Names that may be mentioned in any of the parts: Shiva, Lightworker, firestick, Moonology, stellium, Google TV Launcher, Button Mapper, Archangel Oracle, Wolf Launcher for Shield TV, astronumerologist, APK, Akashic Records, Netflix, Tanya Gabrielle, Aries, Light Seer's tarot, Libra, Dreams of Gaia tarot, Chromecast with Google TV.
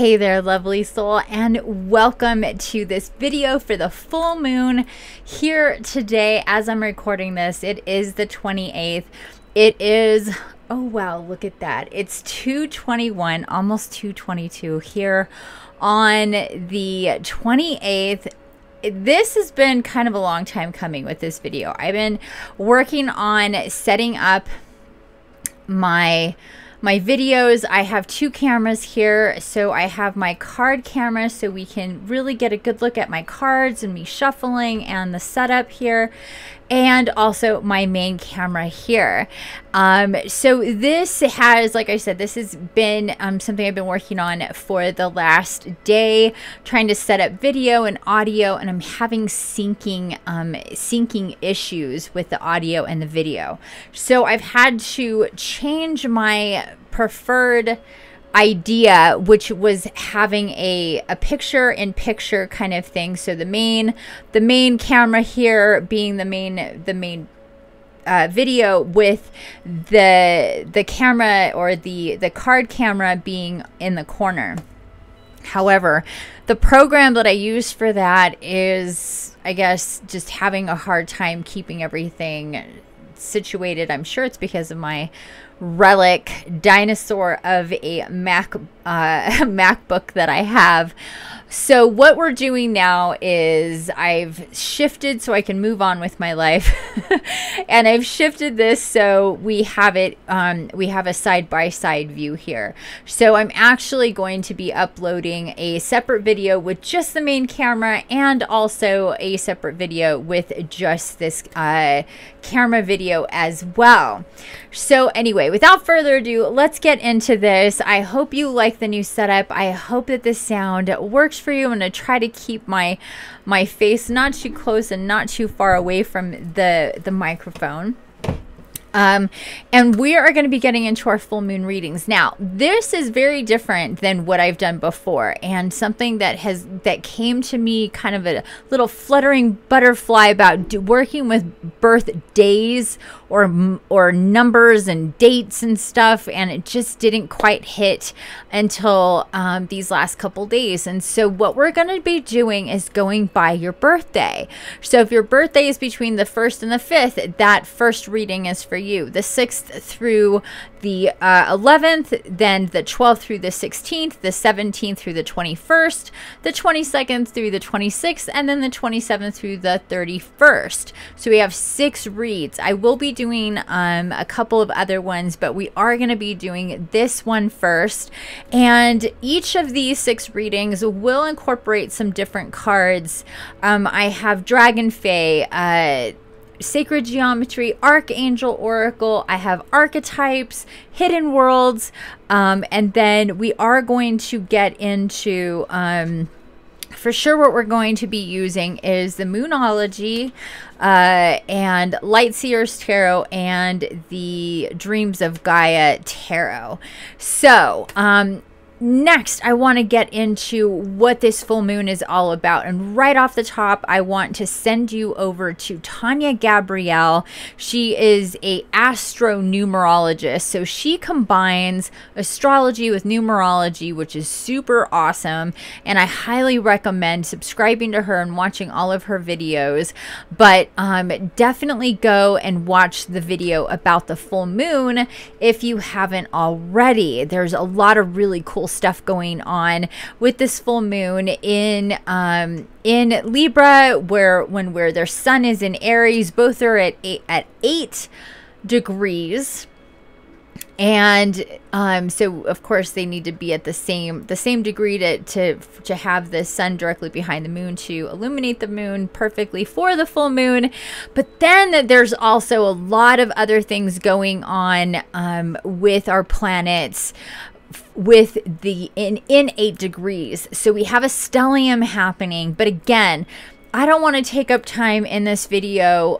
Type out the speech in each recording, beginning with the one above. Hey there, lovely soul, and welcome to this video for the full moon here today. As I'm recording this, it is the 28th. It is, oh wow, look at that. It's 2:21, almost 2:22 here on the 28th. This has been kind of a long time coming with this video. I've been working on setting up my videos. I have two cameras here, so I have my card camera so we can really get a good look at my cards and me shuffling and the setup here, and also my main camera here. So this has, like I said, this has been something I've been working on for the last day, trying to set up video and audio, and I'm having syncing issues with the audio and the video. So I've had to change my preferred idea, which was having a picture in picture kind of thing. So the main camera here being the main video, with the camera or the card camera being in the corner. However, the program that I use for that is, I guess, just having a hard time keeping everything situated. I'm sure it's because of my relic dinosaur of a MacBook that I have. So what we're doing now is I've shifted so I can move on with my life and I've shifted this so we have it, we have a side-by-side view here. So I'm actually going to be uploading a separate video with just the main camera, and also a separate video with just this camera video as well. So anyway, without further ado, let's get into this. I hope you like the new setup. I hope that the sound works for you. I'm going to try to keep my face not too close and not too far away from the microphone. And we are going to be getting into our full moon readings. Now, this is very different than what I've done before, and something that came to me kind of a little fluttering butterfly about working with birthdays or numbers and dates and stuff. And it just didn't quite hit until these last couple days. And so what we're going to be doing is going by your birthday. So if your birthday is between the 1st and the 5th, that first reading is for you. The 6th through the 11th, then the 12th through the 16th, the 17th through the 21st, the 22nd through the 26th, and then the 27th through the 31st. So we have 6 reads. I will be doing a couple of other ones, but we are going to be doing this one first. And each of these 6 readings will incorporate some different cards. I have Dragon Fae, Sacred Geometry, Archangel Oracle. I have Archetypes, Hidden Worlds, and then we are going to get into, for sure what we're going to be using is the Moonology, and Light Seer's tarot, and the Dreams of Gaia tarot. So, next, I want to get into what this full moon is all about. And right off the top, I want to send you over to Tanya Gabrielle. She is an astronumerologist. So she combines astrology with numerology, which is super awesome. And I highly recommend subscribing to her and watching all of her videos. But definitely go and watch the video about the full moon if you haven't already. There's a lot of really cool stuff going on with this full moon in Libra, where their sun is in Aries. Both are at 8 degrees, and so of course they need to be at the same degree to have the sun directly behind the moon to illuminate the moon perfectly for the full moon. But then there's also a lot of other things going on with our planets with the in 8 degrees. So we have a stellium happening, but again, I don't want to take up time in this video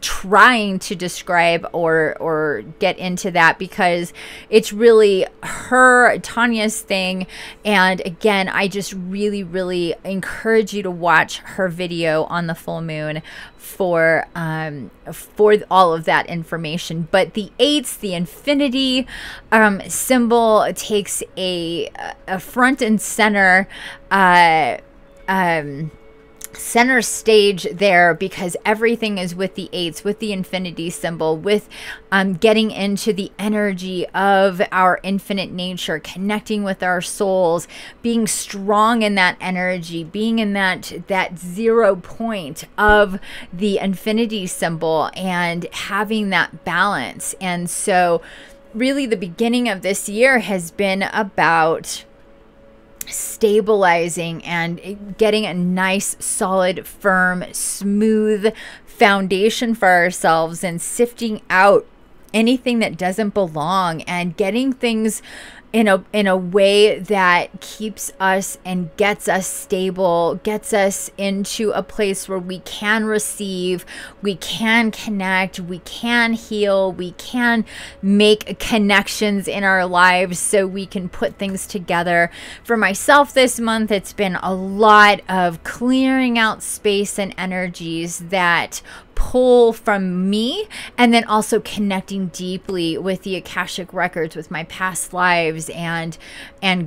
trying to describe or get into that, because it's really her, Tanya's thing. And again, I just really encourage you to watch her video on the full moon for all of that information. But the eights, the infinity symbol, takes a front and center center stage there, because everything is with the eights, with the infinity symbol, with getting into the energy of our infinite nature, connecting with our souls, being strong in that energy, being in that 0 point of the infinity symbol and having that balance. And so really the beginning of this year has been about stabilizing and getting a nice, solid, firm, smooth foundation for ourselves, and sifting out anything that doesn't belong and getting things in a way that keeps us and gets us stable, gets us into a place where we can receive, we can connect, we can heal, we can make connections in our lives so we can put things together. For myself this month, it's been a lot of clearing out space and energies that pull from me, and then also connecting deeply with the Akashic Records, with my past lives, and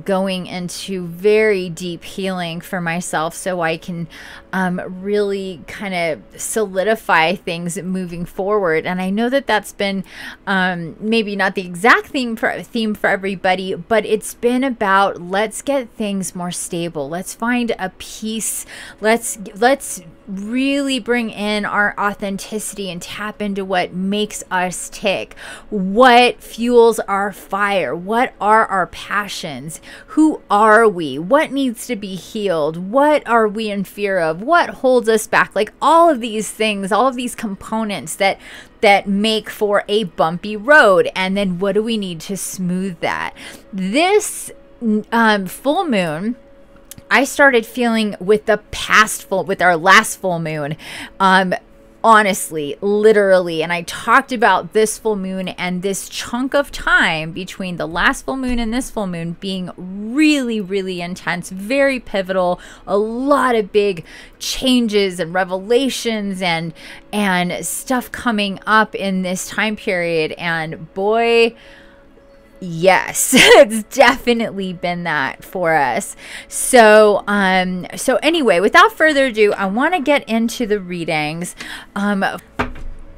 going into very deep healing for myself, so I can really kind of solidify things moving forward. And I know that that's been maybe not the exact theme for everybody, but it's been about, let's get things more stable, let's find a peace, let's really bring in our authenticity and tap into what makes us tick, what fuels our fire, what are our passions, who are we, what needs to be healed, what are we in fear of, what holds us back. Like all of these things, all of these components that make for a bumpy road, and then what do we need to smooth that. This full moon, I started feeling with our last full moon, honestly, literally. And I talked about this full moon and this chunk of time between the last full moon and this full moon being really intense, very pivotal, a lot of big changes and revelations and stuff coming up in this time period. And boy, yes, it's definitely been that for us. So so anyway, without further ado, I want to get into the readings.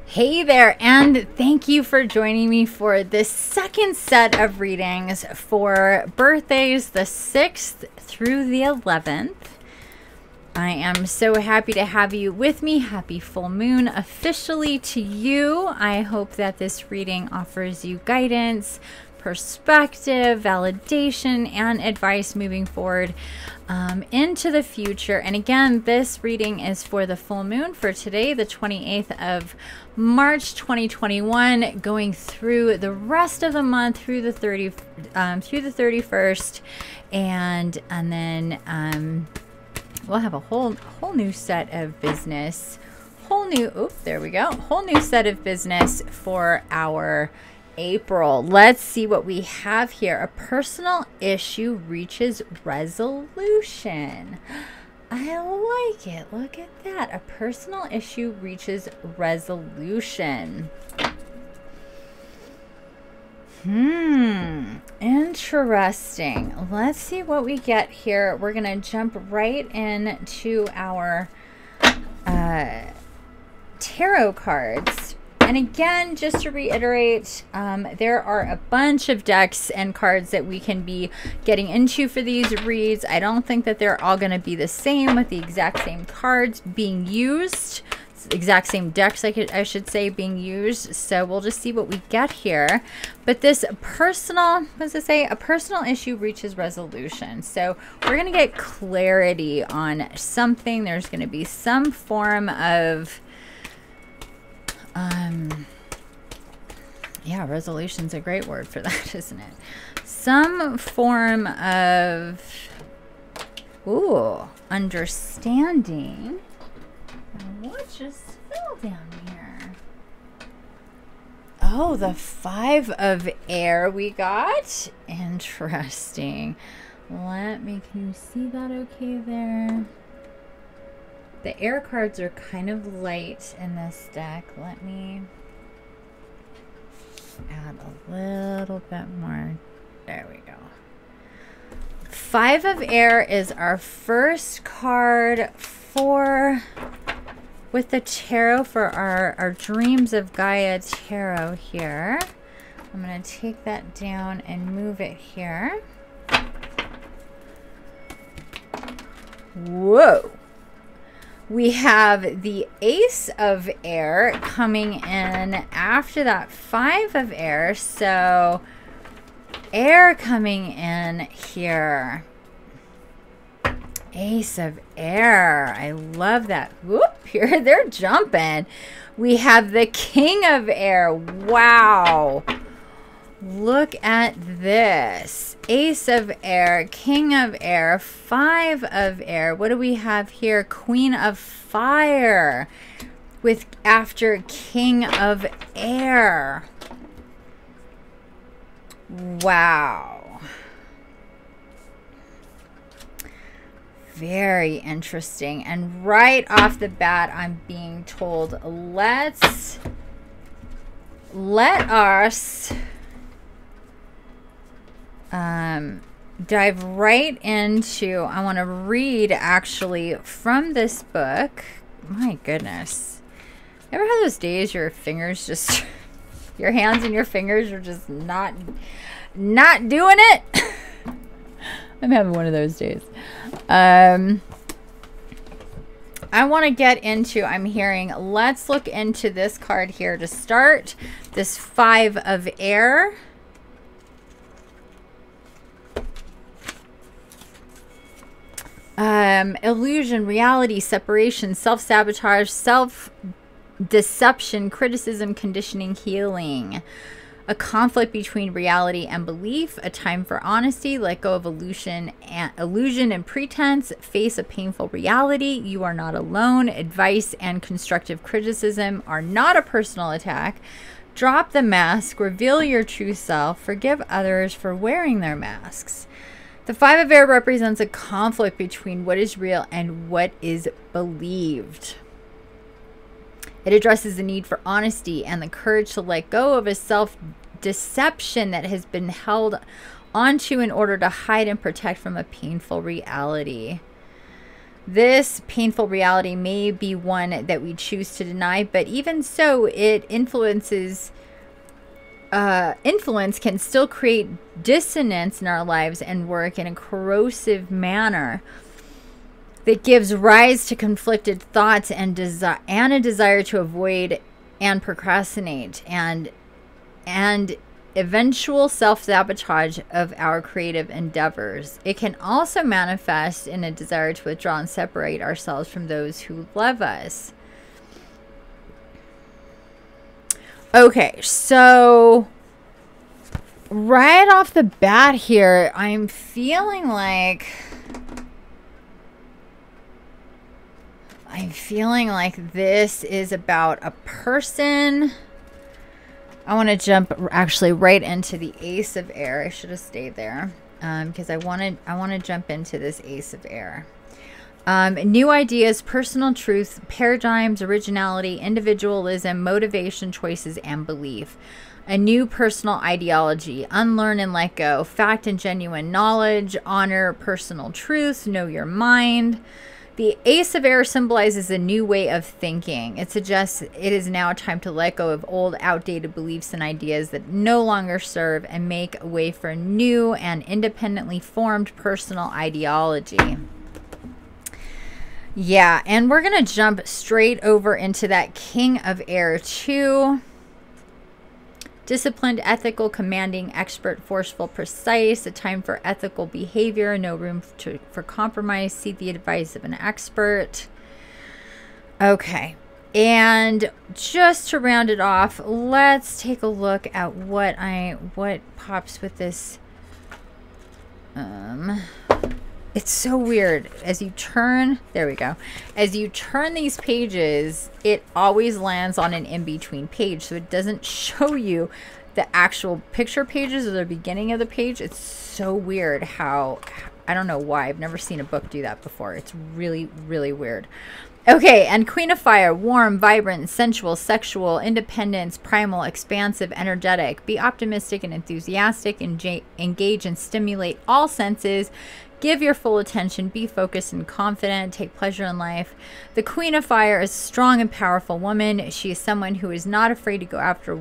Hey there, and thank you for joining me for this second set of readings for birthdays the 6th through the 11th. I am so happy to have you with me. Happy full moon officially to you. I hope that this reading offers you guidance, perspective, validation, and advice moving forward into the future. And again, this reading is for the full moon for today, the 28th of March 2021, going through the rest of the month through the 31st, and then we'll have a whole new set of business, whole new set of business for our April. Let's see what we have here. A personal issue reaches resolution. I like it. Look at that. A personal issue reaches resolution. Interesting. Let's see what we get here. We're gonna jump right into our tarot cards. And again, just to reiterate, there are a bunch of decks and cards that we can be getting into for these reads. I don't think that they're all going to be the same, with the exact same cards being used, exact same decks, I should say, being used. So we'll just see what we get here. But this personal, what does it say? A personal issue reaches resolution. So we're going to get clarity on something. There's going to be some form of yeah, resolution's a great word for that, isn't it? Some form of understanding. What just spell down here? Oh, the Five of Air we got. Interesting. Let me, can you see that okay there? The air cards are kind of light in this deck. Let me add a little bit more. There we go. Five of Air is our first card for, with the tarot for our Dreams of Gaia tarot here. I'm going to take that down and move it here. Whoa. We have the Ace of Air coming in after that Five of Air. So air coming in here. Ace of Air. I love that. Whoop, here they're jumping. We have the King of Air. Wow. Look at this. Ace of Air, King of Air, Five of Air. What do we have here? Queen of Fire with after King of Air. Wow. Very interesting. And right off the bat, I'm being told, let us dive right into, I want to read actually from this book. My goodness. Ever had those days your fingers just, your hands and your fingers are just not doing it? I'm having one of those days. I want to get into, I'm hearing, let's look into this card here to start. This Five of Air. Illusion, reality, separation, self-sabotage, self-deception, criticism, conditioning, healing. A conflict between reality and belief. A time for honesty. Let go of illusion and pretense. Face a painful reality. You are not alone. Advice and constructive criticism are not a personal attack. Drop the mask. Reveal your true self. Forgive others for wearing their masks. The Five of Air represents a conflict between what is real and what is believed. It addresses the need for honesty and the courage to let go of a self-deception that has been held onto in order to hide and protect from a painful reality. This painful reality may be one that we choose to deny, but even so, it influences... influence can still create dissonance in our lives and work in a corrosive manner that gives rise to conflicted thoughts and a desire to avoid and procrastinate and eventual self-sabotage of our creative endeavors. It can also manifest in a desire to withdraw and separate ourselves from those who love us. Okay, so right off the bat here, I'm feeling like this is about a person. I want to jump actually right into the Ace of Air. I should have stayed there because I want to jump into this Ace of Air. New ideas, personal truth, paradigms, originality, individualism, motivation, choices, and belief. A new personal ideology, unlearn and let go, fact and genuine knowledge, honor personal truth, know your mind. The Ace of Air symbolizes a new way of thinking. It suggests it is now time to let go of old, outdated beliefs and ideas that no longer serve and make way for new and independently formed personal ideology. Yeah, and we're going to jump straight over into that King of Air too. Disciplined, ethical, commanding, expert, forceful, precise. A time for ethical behavior. No room for compromise. Seek the advice of an expert. Okay. And just to round it off, let's take a look at what pops with this It's so weird. As you turn, there we go. As you turn these pages, it always lands on an in-between page. So it doesn't show you the actual picture pages or the beginning of the page. It's so weird how, I don't know why. I've never seen a book do that before. It's really, really weird. Okay, and Queen of Fire, warm, vibrant, sensual, sexual, independence, primal, expansive, energetic. Be optimistic and enthusiastic, engage and stimulate all senses. Give your full attention, be focused and confident, take pleasure in life. The Queen of Fire is a strong and powerful woman. She is someone who is not afraid to go after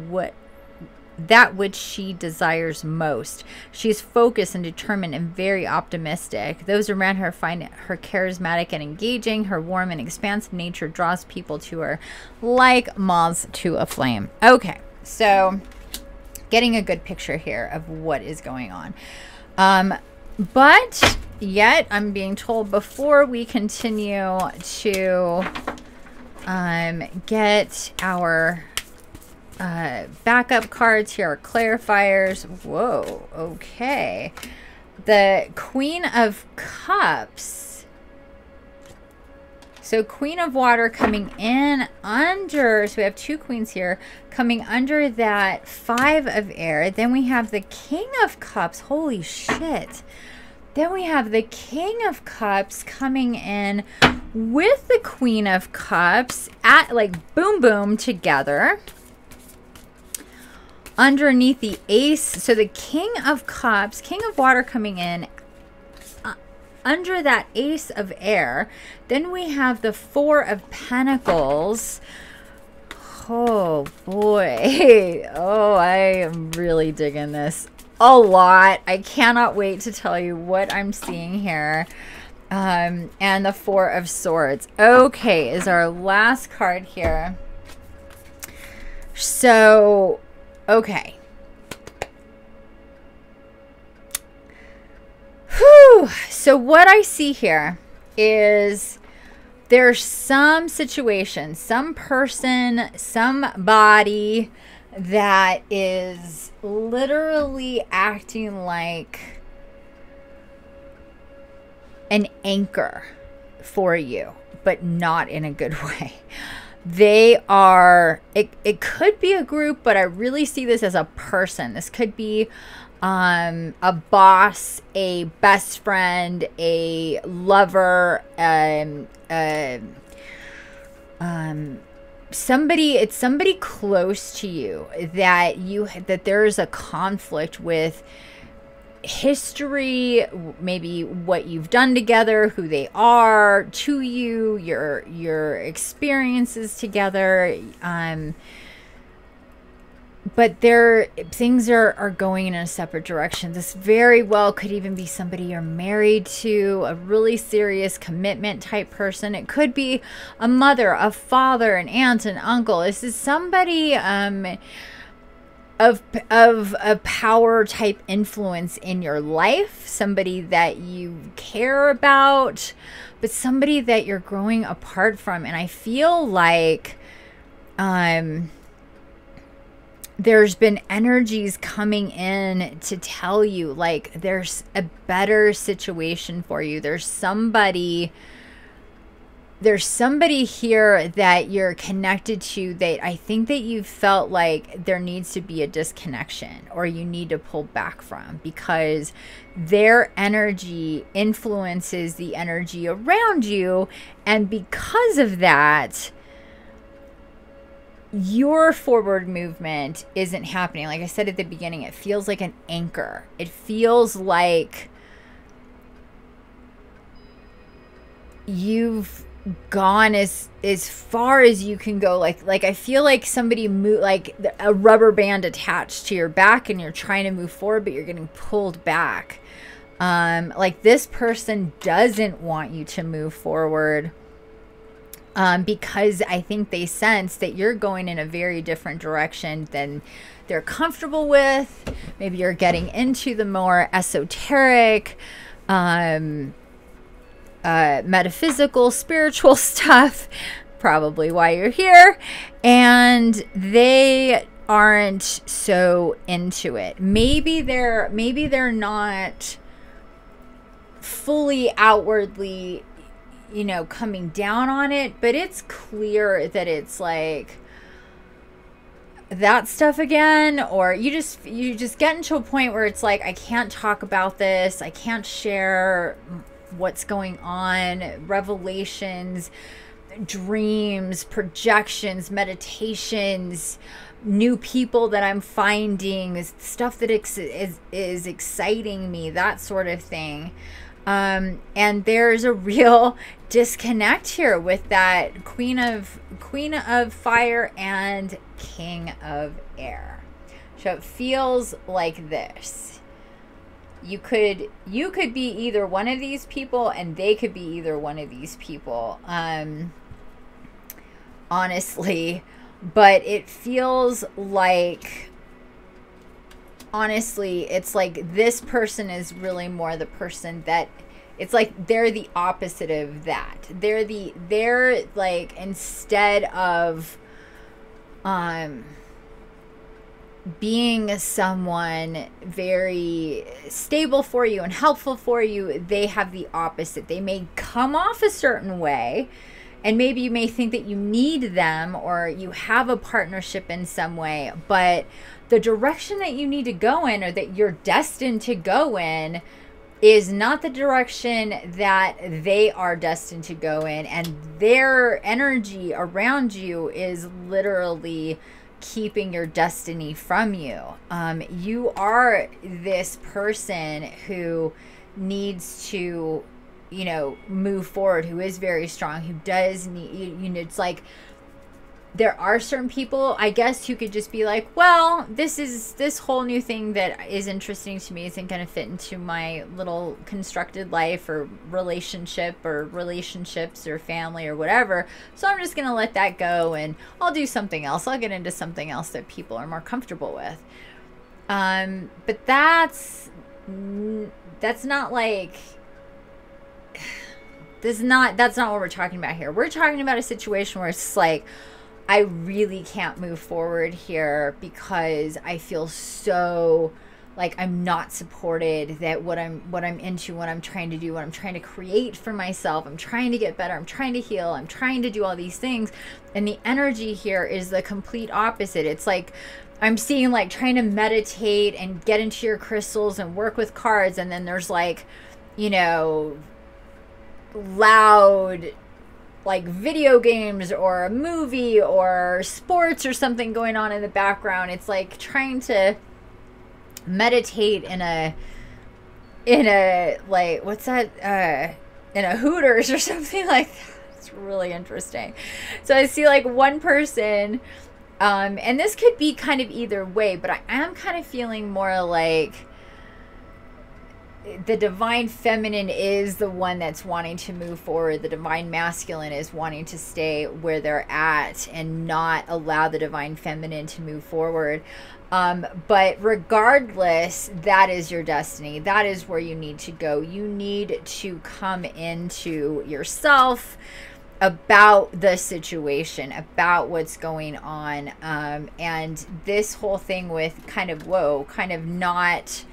that which she desires most. She's focused and determined and very optimistic. Those around her find her charismatic and engaging. Her warm and expansive nature draws people to her like moths to a flame. Okay, so getting a good picture here of what is going on. But yet I'm being told before we continue to get our backup cards here, our clarifiers. Whoa, okay. The Queen of Cups. So Queen of Water coming in under, so we have two queens here, coming under that Five of Air. Then we have the King of Cups. Holy shit. Then we have the King of Cups coming in with the Queen of Cups at like boom, boom together. Underneath the Ace, so the King of Cups, King of Water coming in under that Ace of Air. Then we have the Four of Pentacles. Oh boy. Oh, I am really digging this a lot. I cannot wait to tell you what I'm seeing here. And the Four of Swords. Okay, is our last card here. So... okay. Whew. So what I see here is there's some situation, some person, somebody that is literally acting like an anchor for you, but not in a good way. They are, it could be a group, but I really see this as a person. This could be a boss, a best friend, a lover, somebody, it's somebody close to you that there is a conflict with history, maybe what you've done together, who they are to you, your experiences together, but things are going in a separate direction. This very well could even be somebody you're married to, a really serious commitment type person. It could be a mother, a father, an aunt, an uncle. This is somebody of a power type influence in your life, somebody that you care about, but somebody that you're growing apart from. And I feel like there's been energies coming in to tell you like there's a better situation for you. There's somebody here that you're connected to that I think that you felt like there needs to be a disconnection or you need to pull back from, because their energy influences the energy around you. And because of that, your forward movement isn't happening. Like I said at the beginning, it feels like an anchor. It feels like you've gone as far as you can go, like I feel like somebody like a rubber band attached to your back, and you're trying to move forward but you're getting pulled back. Like this person doesn't want you to move forward because I think they sense that you're going in a very different direction than they're comfortable with. Maybe you're getting into the more esoteric, metaphysical, spiritual stuff, probably why you're here, and they aren't so into it. Maybe they're not fully outwardly, you know, coming down on it, but it's clear that it's like that stuff again, or you just get into a point where it's like, I can't talk about this, I can't share what's going on, revelations, dreams, projections, meditations, new people that I'm finding, stuff that is exciting me, that sort of thing. And there's a real disconnect here with that Queen of Fire and King of Air. So it feels like this. You could be either one of these people, and they could be either one of these people. Honestly, but it feels like, honestly, it's like this person is really more the person that, it's like they're the opposite of that. They're like, instead of being someone very stable for you and helpful for you, they have the opposite. They may come off a certain way, and maybe you may think that you need them or you have a partnership in some way, but the direction that you need to go in, or that you're destined to go in, is not the direction that they are destined to go in. And their energy around you is literally keeping your destiny from you. You are this person who needs to, you know, move forward, who is very strong, who does need, you know, it's like there are certain people, I guess, who could just be like, well, this is this whole new thing that is interesting to me, isn't going to fit into my little constructed life or relationship or relationships or family or whatever, so I'm just going to let that go and I'll do something else. I'll get into something else that people are more comfortable with. But that's not like, that's not what we're talking about here. We're talking about a situation where it's like, I really can't move forward here because I feel so like I'm not supported, that what I'm into, what I'm trying to do, what I'm trying to create for myself, I'm trying to get better, I'm trying to heal, I'm trying to do all these things. And the energy here is the complete opposite. It's like, I'm seeing like trying to meditate and get into your crystals and work with cards. And then there's like, you know, loud like video games or a movie or sports or something going on in the background. It's like trying to meditate in a like, what's that, in a Hooters or something like that. It's really interesting. So I see like one person, and this could be kind of either way, but I am kind of feeling more like the divine feminine is the one that's wanting to move forward. The divine masculine is wanting to stay where they're at and not allow the divine feminine to move forward. But regardless, that is your destiny. That is where you need to go. You need to come into yourself about the situation, about what's going on. And this whole thing with kind of, whoa, kind of not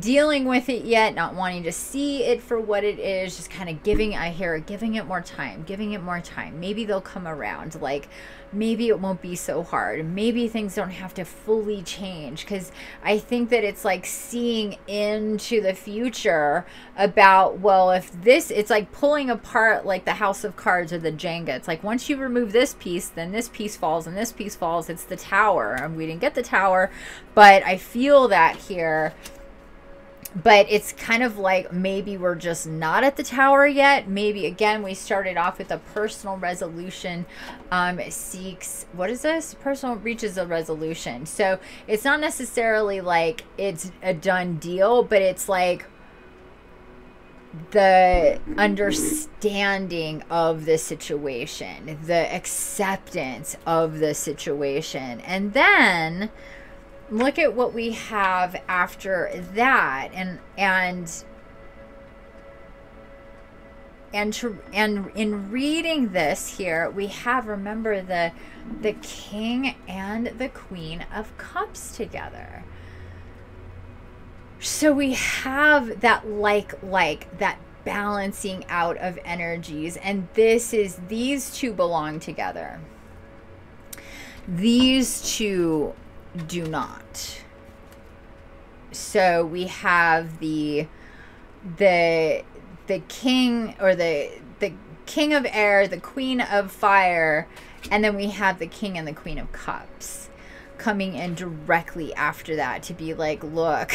dealing with it yet, not wanting to see it for what it is, just kind of giving, I hear, giving it more time, giving it more time. Maybe they'll come around, like maybe it won't be so hard. Maybe things don't have to fully change, because I think that it's like seeing into the future about, well, if this, it's like pulling apart like the house of cards or the Jenga. It's like once you remove this piece, then this piece falls and this piece falls. It's the tower, and we didn't get the tower, but I feel that here. But it's kind of like maybe we're just not at the tower yet. Maybe, again, we started off with a personal resolution, seeks, what is this? Personal reaches a resolution. So it's not necessarily like it's a done deal, but it's like the understanding of the situation, the acceptance of the situation. And then look at what we have after that, and in reading this here, we have, remember, the King and the Queen of Cups together. So we have that that balancing out of energies, and these two belong together. These two do not. So we have the king, or the king of air, the queen of fire, and then we have the king and the queen of cups coming in directly after that to be like, look,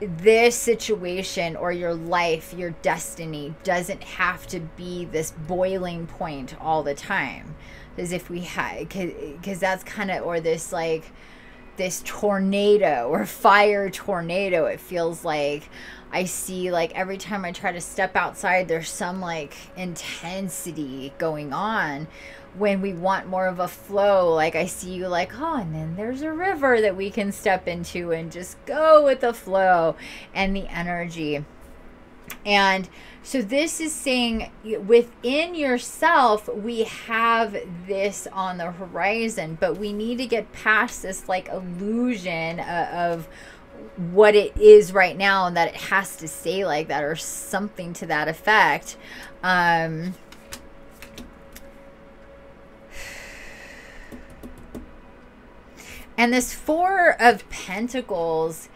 this situation or your life, your destiny doesn't have to be this boiling point all the time. As if we had, because that's kind of, or this like, this tornado or fire tornado, it feels like I see, like every time I try to step outside, there's some like intensity going on. When we want more of a flow, like I see you like, oh, and then there's a river that we can step into and just go with the flow and the energy. And so this is saying within yourself, we have this on the horizon, but we need to get past this like illusion of what it is right now, and that it has to stay like that or something to that effect. And this Four of Pentacles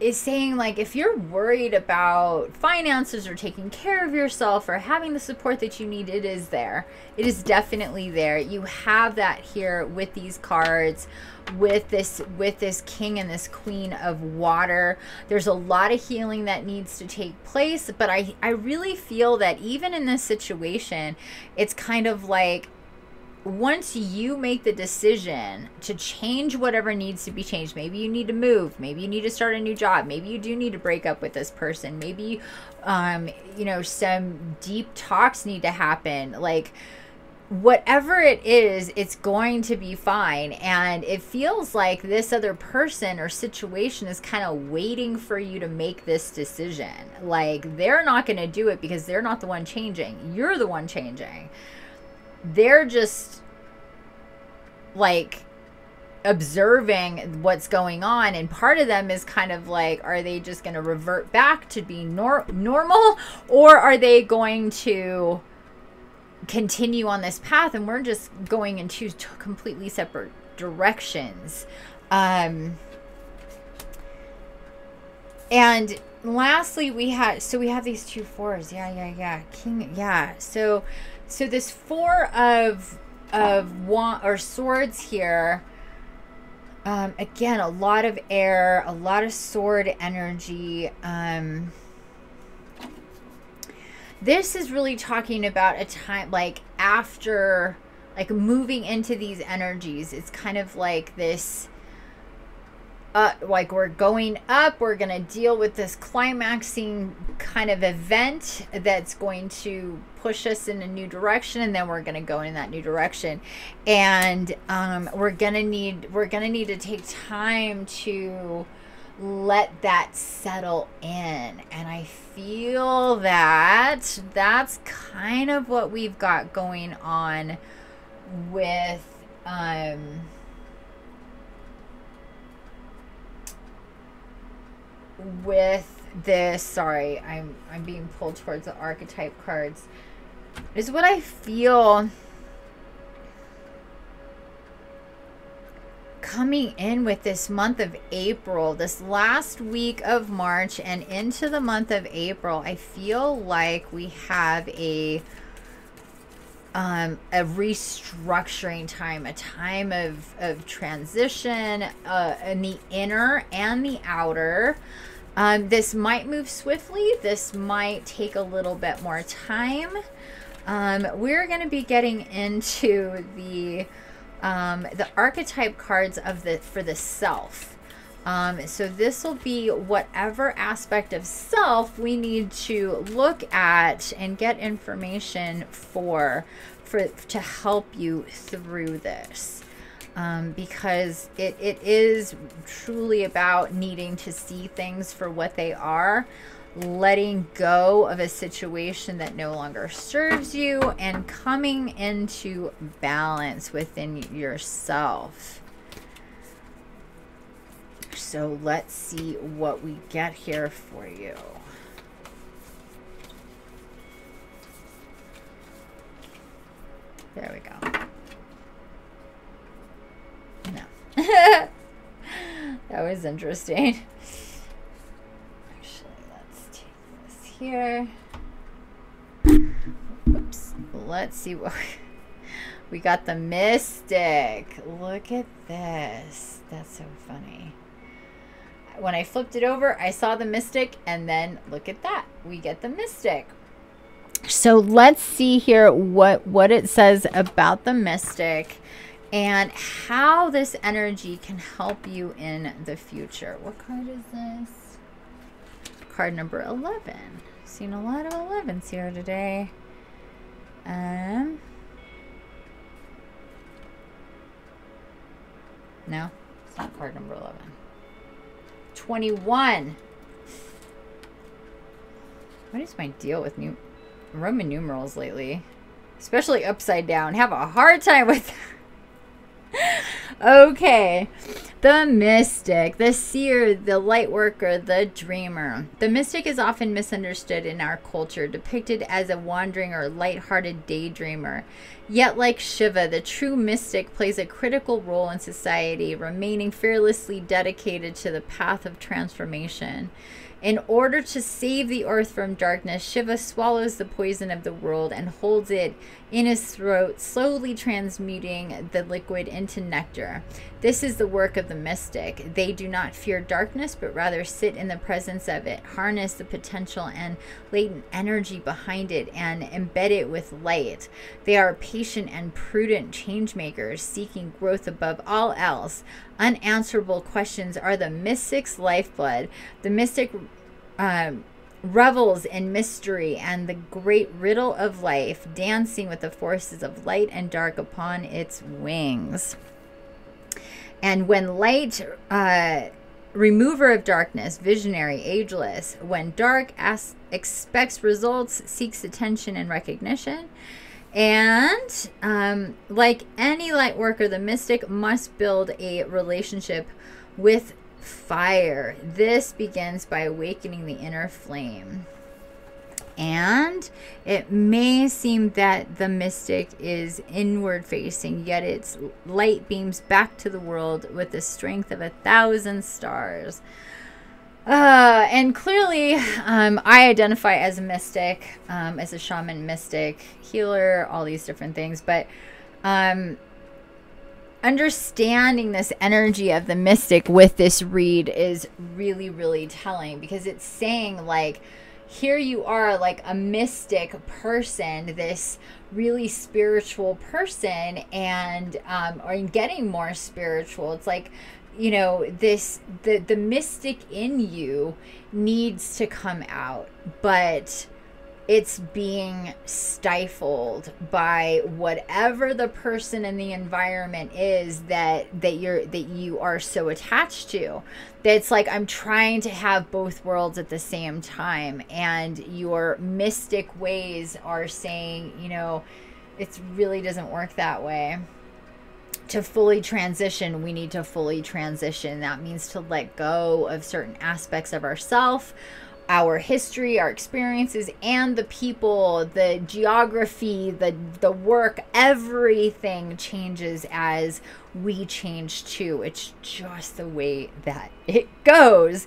is saying, like, if you're worried about finances or taking care of yourself or having the support that you need, it is there. It is definitely there. You have that here with these cards, with this king and this queen of water. There's a lot of healing that needs to take place, but I really feel that even in this situation, it's kind of like, once you make the decision to change whatever needs to be changed, maybe you need to move, maybe you need to start a new job, maybe you do need to break up with this person, maybe, you know, some deep talks need to happen. Like, whatever it is, it's going to be fine. And it feels like this other person or situation is kind of waiting for you to make this decision. Like, they're not going to do it because they're not the one changing. You're the one changing. They're just like observing what's going on, and part of them is kind of like, are they just going to revert back to being normal, or are they going to continue on this path, and we're just going in two completely separate directions. And lastly, we have these two fours. King, yeah. So this Four of Wands or Swords here, again, a lot of air, a lot of sword energy. This is really talking about a time like after, like moving into these energies. It's kind of like this, like we're going up, we're going to deal with this climaxing kind of event that's going to push us in a new direction, and then we're going to go in that new direction, and we're going to need to take time to let that settle in. And I feel that that's kind of what we've got going on with this. Sorry, I'm being pulled towards the archetype cards. Is what I feel coming in with this month of April, this last week of March and into the month of April. I feel like we have a restructuring time, a time of transition in the inner and the outer. This might move swiftly. This might take a little bit more time. We're going to be getting into the archetype cards for the self. So this will be whatever aspect of self we need to look at and get information for to help you through this. Because it is truly about needing to see things for what they are, letting go of a situation that no longer serves you, and coming into balance within yourself. So let's see what we get here for you. There we go. No. That was interesting. Actually, let's take this here. Oops. Let's see what we got. The Mystic. Look at this. That's so funny. When I flipped it over, I saw the Mystic, and then look at that. We get the Mystic. So let's see here what it says about the Mystic and how this energy can help you in the future. What card is this? Card number 11. Seen a lot of 11s here today. No, it's not card number 11. 21. What is my deal with new Roman numerals lately, especially upside down? Have a hard time with that. Okay, the Mystic, the Seer, the Light Worker, the Dreamer. The Mystic is often misunderstood in our culture, depicted as a wandering or light-hearted daydreamer. Yet, like Shiva, the true mystic plays a critical role in society, remaining fearlessly dedicated to the path of transformation. In order to save the earth from darkness, Shiva swallows the poison of the world and holds it in his throat, slowly transmuting the liquid into nectar. This is the work of the mystic. They do not fear darkness, but rather sit in the presence of it, harness the potential and latent energy behind it, and embed it with light. They are patient and prudent change makers, seeking growth above all else. Unanswerable questions are the mystic's lifeblood. The mystic revels in mystery and the great riddle of life, dancing with the forces of light and dark upon its wings. And when light, remover of darkness, visionary, ageless. When dark, expects results, seeks attention and recognition. And like any light worker, the mystic must build a relationship with fire. This begins by awakening the inner flame. And it may seem that the mystic is inward facing, yet its light beams back to the world with the strength of 1,000 stars. And clearly, I identify as a mystic, as a shaman, mystic, healer, all these different things. But understanding this energy of the mystic with this read is really, really telling, because it's saying, like, here you are, like a mystic person, this really spiritual person, and or getting more spiritual. It's like, you know, this, the mystic in you needs to come out, but it's being stifled by whatever the person in the environment is that you are so attached to. That's like, I'm trying to have both worlds at the same time, and your mystic ways are saying, you know, it really doesn't work that way. To fully transition, we need to fully transition. That means to let go of certain aspects of ourselves, our history, our experiences, and the people, the geography, the work. Everything changes as we change too. It's just the way that it goes.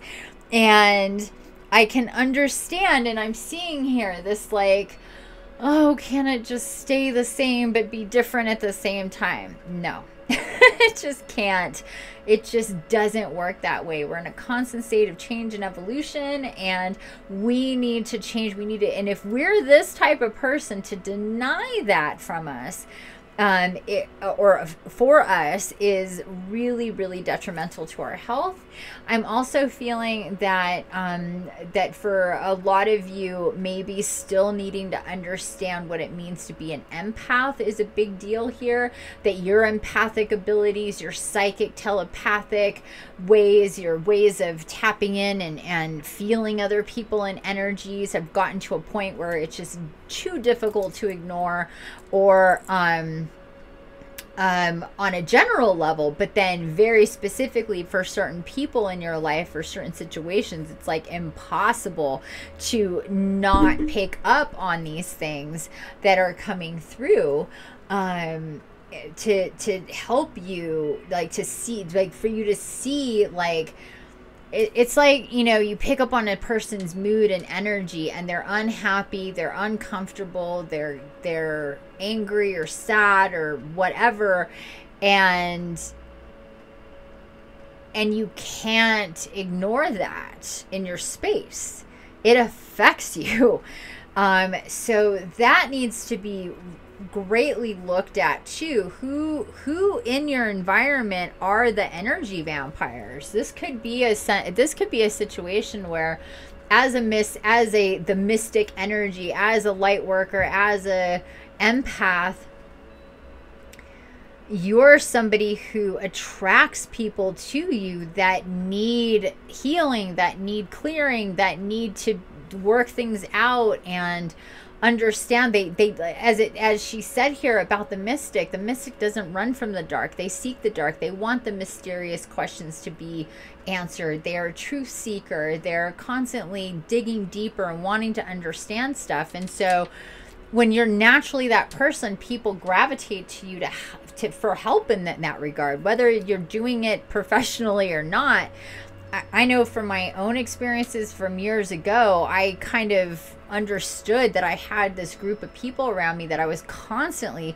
And I can understand, and I'm seeing here this, like, oh, can it just stay the same but be different at the same time? No. It just can't. It just doesn't work that way. We're in a constant state of change and evolution, and we need to change. We need to, and if we're this type of person to deny that from us, or for us, is really, really detrimental to our health. I'm also feeling that that for a lot of you, maybe still needing to understand what it means to be an empath is a big deal here. That your empathic abilities, your psychic, telepathic ways, your ways of tapping in and feeling other people and energies have gotten to a point where it's just too difficult to ignore, or on a general level, but then very specifically for certain people in your life or certain situations, it's like impossible to not pick up on these things that are coming through, to help you, like, to see, like, for you to see, like, it's like, you know, you pick up on a person's mood and energy, and they're unhappy, they're uncomfortable, they're angry or sad or whatever, and you can't ignore that in your space. It affects you. So that needs to be greatly looked at too. Who in your environment are the energy vampires? This could be a situation where, as the mystic energy, as a light worker, as a empath, you're somebody who attracts people to you that need healing, that need clearing, that need to work things out and understand. As she said here about the mystic doesn't run from the dark. They seek the dark. They want the mysterious questions to be answered. They are a truth seeker. They're constantly digging deeper and wanting to understand stuff. And so when you're naturally that person, people gravitate to you for help in that regard, whether you're doing it professionally or not. I know from my own experiences from years ago, I kind of understood that I had this group of people around me that I was constantly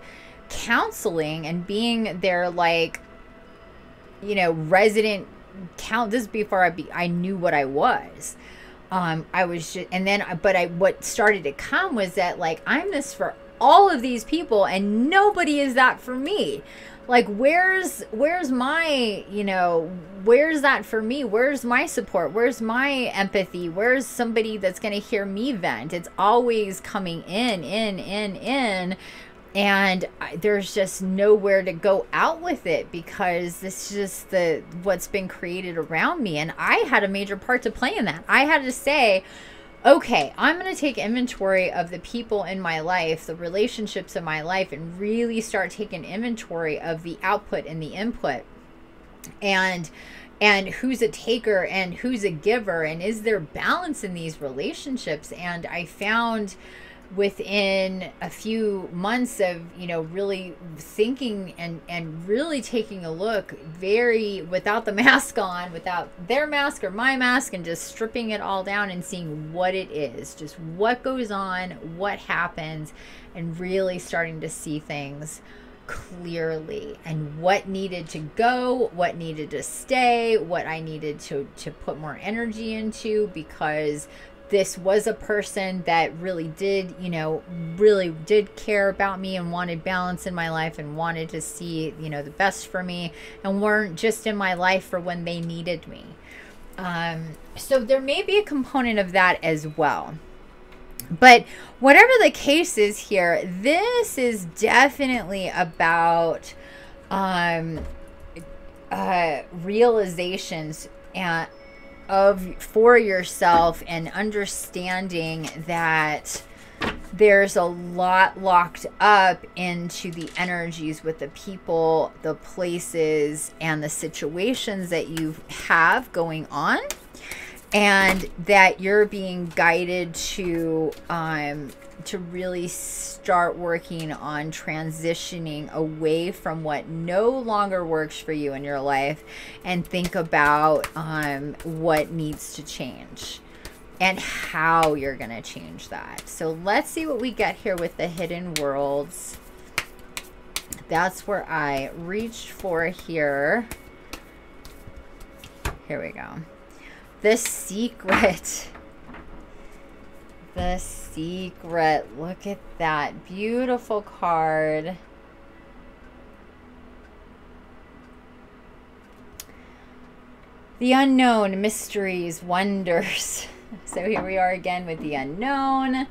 counseling and being their, like, you know, resident count. This is before I knew what I was. I was just, and then, but I, what started to come was that, like, I'm this for all of these people and nobody is that for me. Like, where's my, you know, where's that for me? Where's my support? Where's my empathy? Where's somebody that's going to hear me vent? It's always coming in. And there's just nowhere to go out with it, because this is just what's been created around me. And I had a major part to play in that. I had to say, okay, I'm going to take inventory of the people in my life, the relationships in my life, and really start taking inventory of the output and the input, and who's a taker and who's a giver, and is there balance in these relationships? And I found, within a few months of, you know, really thinking and really taking a look, very without the mask on, without their mask or my mask, and just stripping it all down and seeing what it is, just what goes on, what happens, and really starting to see things clearly, and what needed to go, what needed to stay, what I needed to put more energy into, because this was a person that really did, you know, really did care about me and wanted balance in my life and wanted to see, you know, the best for me, and weren't just in my life for when they needed me. So there may be a component of that as well. But whatever the case is here, this is definitely about realizations for yourself, and understanding that there's a lot locked up into the energies with the people, the places, and the situations that you have going on, and that you're being guided to really start working on transitioning away from what no longer works for you in your life, and think about what needs to change and how you're going to change that. So let's see what we get here with the Hidden Worlds. That's where I reached for here. Here we go. The Secret. The Secret. Look at that beautiful card. The unknown, mysteries, wonders. So here we are again with the unknown,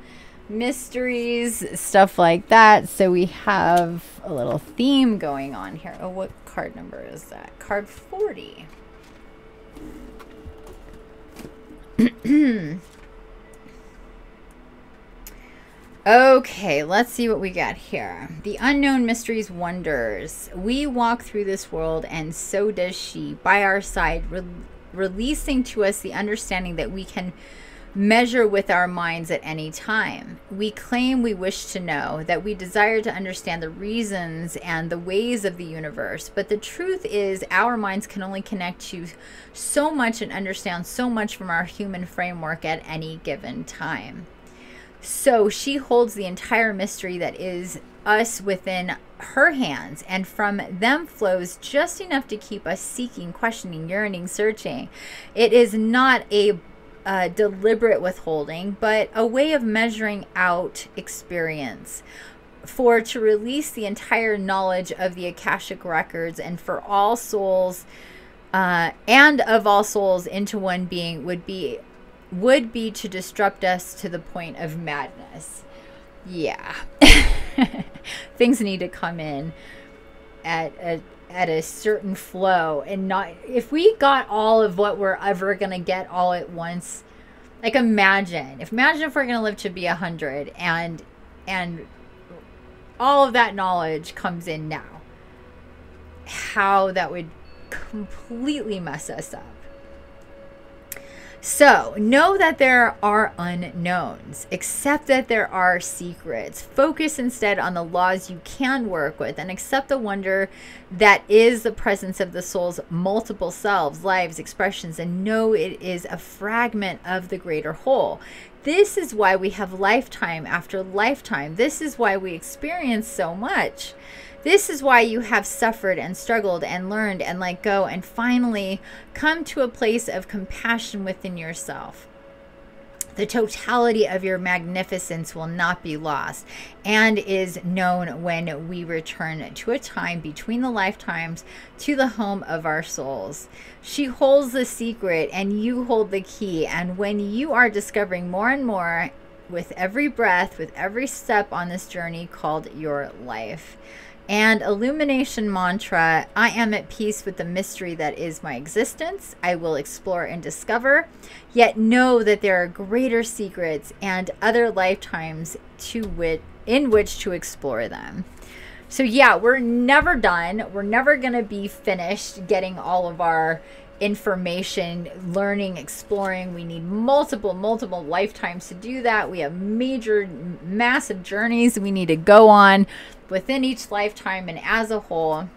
mysteries, stuff like that. So we have a little theme going on here. Oh, what card number is that? Card 40. Okay, let's see what we got here. The unknown mysteries, wonders. We walk through this world and so does she, by our side, releasing to us the understanding that we can measure with our minds at any time. We claim we wish to know, that we desire to understand the reasons and the ways of the universe. But the truth is our minds can only connect to so much and understand so much from our human framework at any given time. So she holds the entire mystery that is us within her hands, and from them flows just enough to keep us seeking, questioning, yearning, searching. It is not a deliberate withholding, but a way of measuring out experience. For to release the entire knowledge of the Akashic Records and for all souls and of all souls into one being would be to disrupt us to the point of madness. Yeah. Things need to come in at a certain flow, and not, if we got all of what we're ever going to get all at once, like imagine if we're going to live to be 100 and all of that knowledge comes in now, how that would completely mess us up. So, know that there are unknowns. Accept that there are secrets. Focus instead on the laws you can work with, and accept the wonder that is the presence of the soul's multiple selves, lives, expressions, and know it is a fragment of the greater whole. This is why we have lifetime after lifetime. This is why we experience so much. This is why you have suffered and struggled and learned and let go and finally come to a place of compassion within yourself. The totality of your magnificence will not be lost and is known when we return to a time between the lifetimes to the home of our souls. She holds the secret and you hold the key, and when you are discovering more and more with every breath, with every step on this journey called your life. And illumination mantra, I am at peace with the mystery that is my existence. I will explore and discover, yet know that there are greater secrets and other lifetimes in which to explore them. So yeah, we're never done. We're never gonna be finished getting all of our information, learning, exploring. We need multiple lifetimes to do that. We have major, massive journeys we need to go on within each lifetime and as a whole.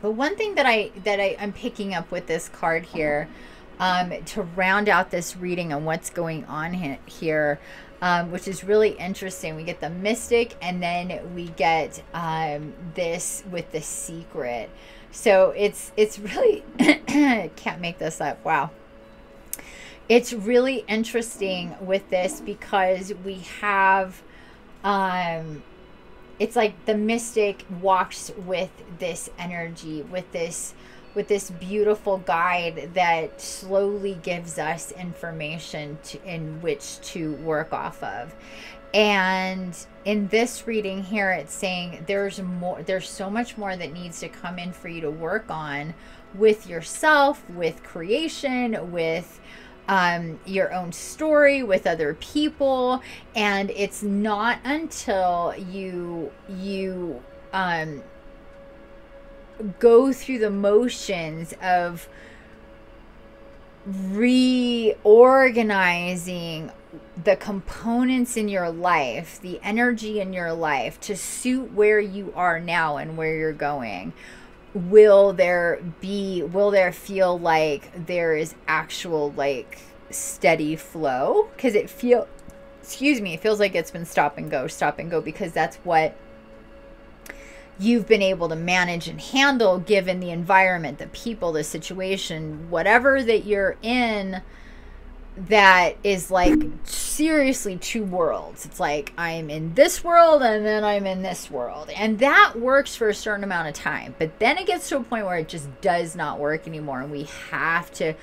But one thing that I'm picking up with this card here, to round out this reading on what's going on here, which is really interesting. We get the mystic, and then we get this with the secret. So it's really can't make this up. Wow. It's really interesting with this because we have it's like the mystic walks with this energy, with this beautiful guide that slowly gives us information in which to work off of. And in this reading here, it's saying there's more, there's so much more that needs to come in for you to work on with yourself, with creation, with your own story, with other people. And it's not until you go through the motions of reorganizing the components in your life, the energy in your life to suit where you are now and where you're going, will there feel like there is actual like steady flow, because it feels like it's been stop and go, because that's what you've been able to manage and handle given the environment, the people, the situation, whatever that you're in. That is like seriously two worlds. It's like I'm in this world and then I'm in this world, and that works for a certain amount of time, but then it gets to a point where it just does not work anymore, and we have to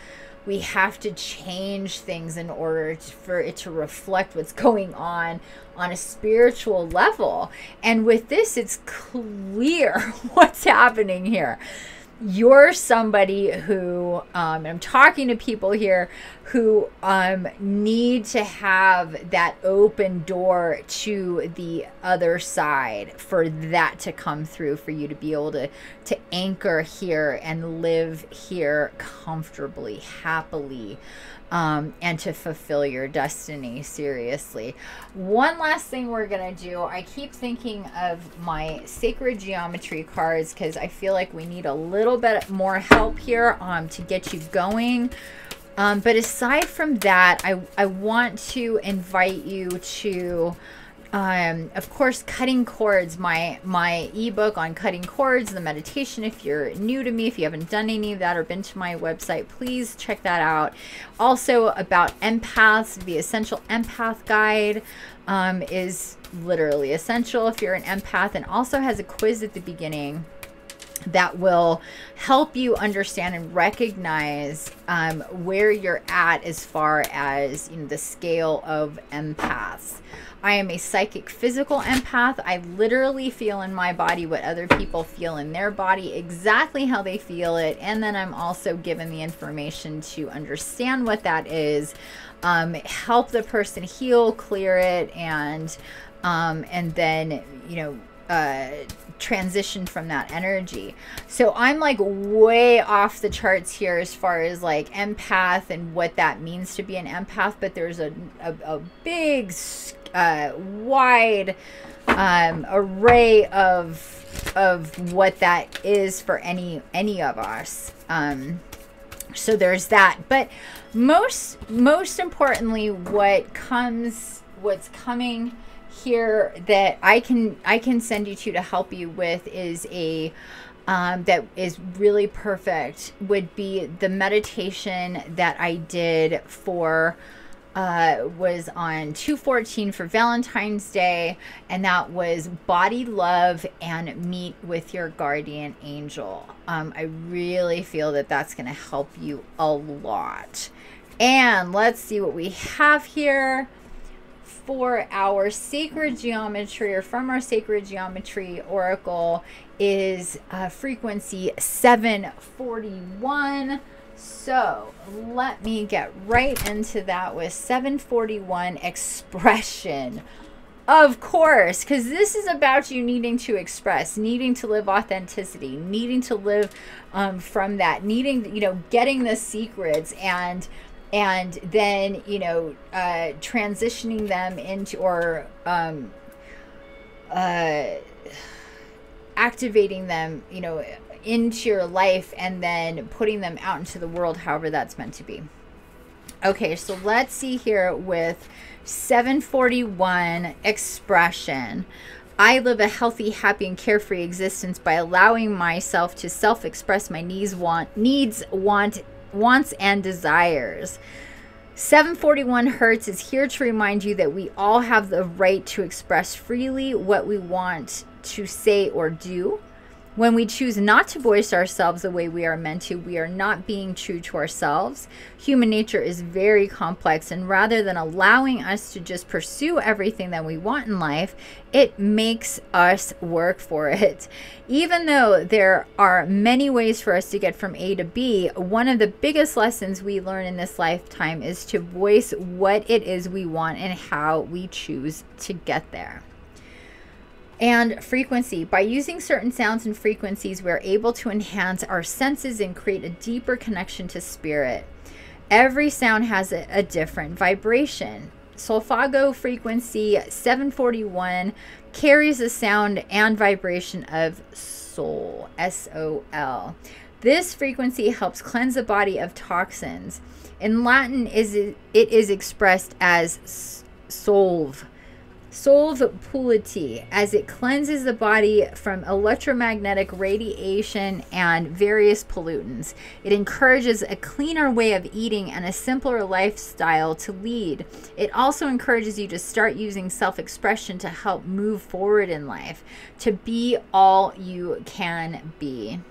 change things in order for it to reflect what's going on a spiritual level. And with this, it's clear what's happening here. you're somebody who, and I'm talking to people here who need to have that open door to the other side for that to come through, for you to be able to anchor here and live here comfortably, happily, and to fulfill your destiny, seriously. One last thing we're going to do, I keep thinking of my sacred geometry cards because I feel like we need a little bit more help here to get you going. But aside from that, I want to invite you to, of course, cutting cords, my ebook on cutting cords, the meditation. If you're new to me, if you haven't done any of that or been to my website, please check that out. Also about empaths, the Essential Empath Guide is literally essential if you're an empath, and also has a quiz at the beginning that will help you understand and recognize where you're at as far as, you know, the scale of empaths. I am a psychic physical empath. I literally feel in my body what other people feel in their body, exactly how they feel it. And then I'm also given the information to understand what that is, help the person heal, clear it, and then, you know, transition from that energy. So I'm like way off the charts here as far as like empath and what that means to be an empath, but there's a big wide array of what that is for any of us. So there's that, but most importantly, what's coming here that I can send you to help you with is a that is really perfect would be the meditation that I did for was on 2/14 for Valentine's Day, and that was body love and meet with your guardian angel. I really feel that that's going to help you a lot. And let's see what we have here for our sacred geometry, or from our sacred geometry oracle, is frequency 741. So let me get right into that with 741 expression. Of course, because this is about you needing to express, needing to live authenticity, needing to live from that, needing, you know, getting the secrets and then, you know, transitioning them into, or activating them, you know, into your life, and then putting them out into the world, however that's meant to be. Okay, so let's see here with 741 expression. I live a healthy, happy, and carefree existence by allowing myself to self-express my wants and desires. 741 Hertz is here to remind you that we all have the right to express freely what we want to say or do. When we choose not to voice ourselves the way we are meant to, we are not being true to ourselves. Human nature is very complex, and rather than allowing us to just pursue everything that we want in life, it makes us work for it. Even though there are many ways for us to get from A to B, one of the biggest lessons we learn in this lifetime is to voice what it is we want and how we choose to get there. And frequency. By using certain sounds and frequencies, we're able to enhance our senses and create a deeper connection to spirit. Every sound has a different vibration. Solfago frequency 741 carries the sound and vibration of soul, S-O-L. This frequency helps cleanse the body of toxins. In Latin, it is expressed as solve. Solve puliti, as it cleanses the body from electromagnetic radiation and various pollutants. It encourages a cleaner way of eating and a simpler lifestyle to lead. It also encourages you to start using self-expression to help move forward in life, to be all you can be.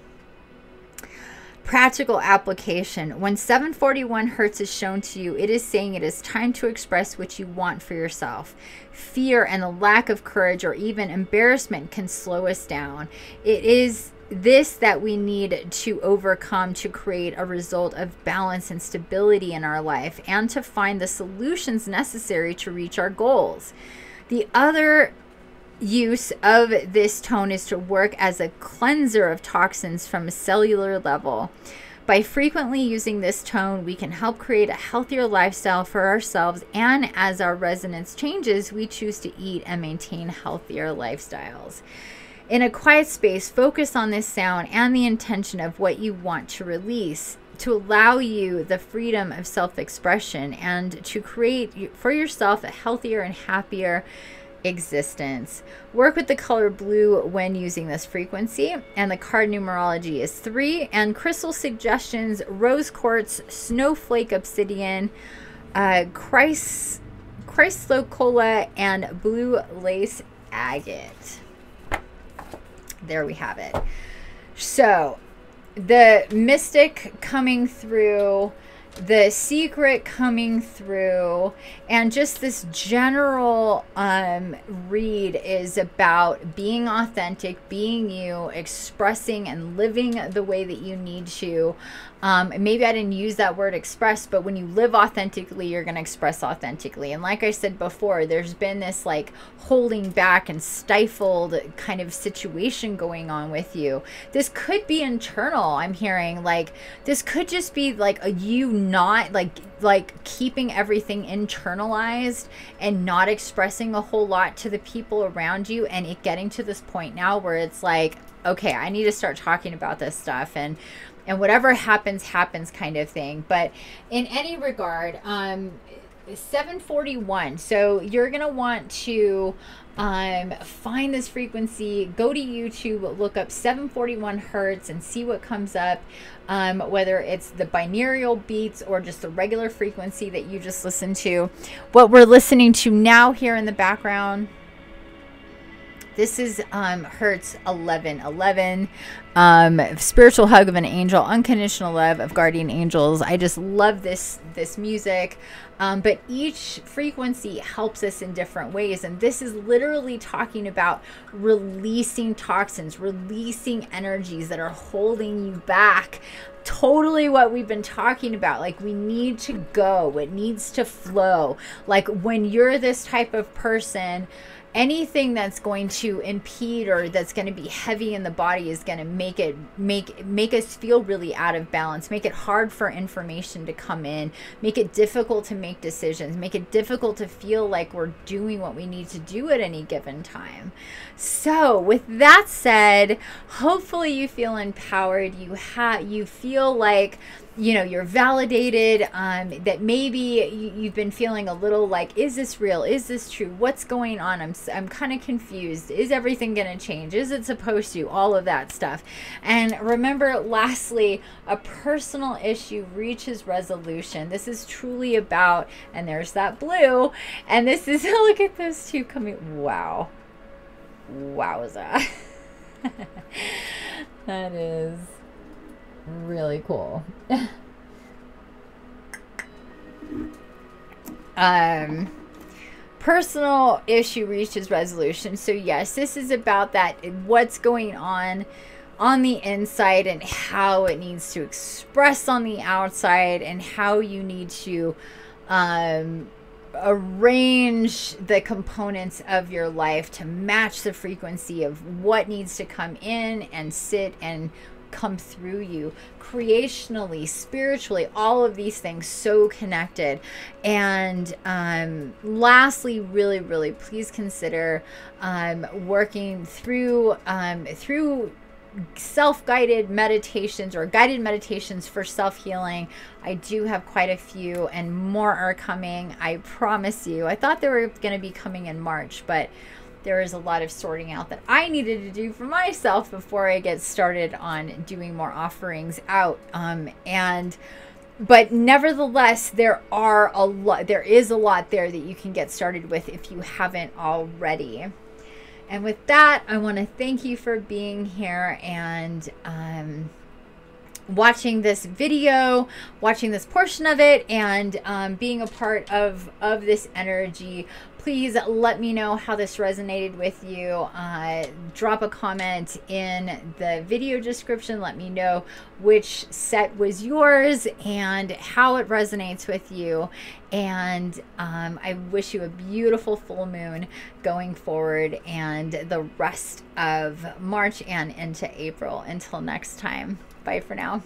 Practical application. When 741 Hertz is shown to you, it is saying it is time to express what you want for yourself. Fear and a lack of courage or even embarrassment can slow us down. It is this that we need to overcome to create a result of balance and stability in our life and to find the solutions necessary to reach our goals. The other use of this tone is to work as a cleanser of toxins from a cellular level. By frequently using this tone, we can help create a healthier lifestyle for ourselves, and as our resonance changes, we choose to eat and maintain healthier lifestyles. In a quiet space, focus on this sound and the intention of what you want to release to allow you the freedom of self-expression and to create for yourself a healthier and happier existence. Work with the color blue when using this frequency, and the card numerology is 3, and crystal suggestions: rose quartz, snowflake obsidian, chrysolocolla, and blue lace agate. There we have it. So the mystic coming through, the secret coming through, and just this general read is about being authentic, being you, expressing and living the way that you need to. Maybe I didn't use that word express, but when you live authentically, you're going to express authentically. And like I said before, there's been this like holding back and stifled kind of situation going on with you. This could be internal. I'm hearing like this could just be like a you not like keeping everything internalized and not expressing a whole lot to the people around you, and it getting to this point now where it's like, okay, I need to start talking about this stuff, and whatever happens, happens kind of thing. But in any regard, 741. So you're going to want to find this frequency, go to YouTube, look up 741 Hertz and see what comes up, whether it's the binaural beats or just the regular frequency that you just listened to. What we're listening to now here in the background, this is Hertz 1111, Spiritual Hug of an Angel, Unconditional Love of Guardian Angels. I just love this music, but each frequency helps us in different ways. And this is literally talking about releasing toxins, releasing energies that are holding you back. Totally what we've been talking about. Like, we need to go. It needs to flow. Like, when you're this type of person, anything that's going to impede or that's going to be heavy in the body is going to make us feel really out of balance, make it hard for information to come in, make it difficult to make decisions, make it difficult to feel like we're doing what we need to do at any given time. So with that said, hopefully you feel empowered. You feel like, you know, you're validated, that maybe you've been feeling a little like, is this real? Is this true? What's going on? I'm kind of confused. Is everything going to change? Is it supposed to? All of that stuff. And remember, lastly, a personal issue reaches resolution. This is truly about, and there's that blue, and this is, look at those two coming. Wow. Wowza. That is really cool. Personal issue reaches resolution. So yes, this is about that, what's going on the inside and how it needs to express on the outside, and how you need to arrange the components of your life to match the frequency of what needs to come in and sit and come through you creationally, spiritually, all of these things so connected. And lastly, really, really please consider working through self-guided meditations or guided meditations for self-healing. I do have quite a few, and more are coming, I promise you. I thought they were going to be coming in March, but there is a lot of sorting out that I needed to do for myself before I get started on doing more offerings out. But nevertheless, there is a lot there that you can get started with if you haven't already. And with that, I want to thank you for being here, and watching this video, watching this portion of it, and being a part of this energy. Please let me know how this resonated with you. Drop a comment in the video description. Let me know which set was yours and how it resonates with you. And I wish you a beautiful full moon going forward and the rest of March and into April. Until next time, bye for now.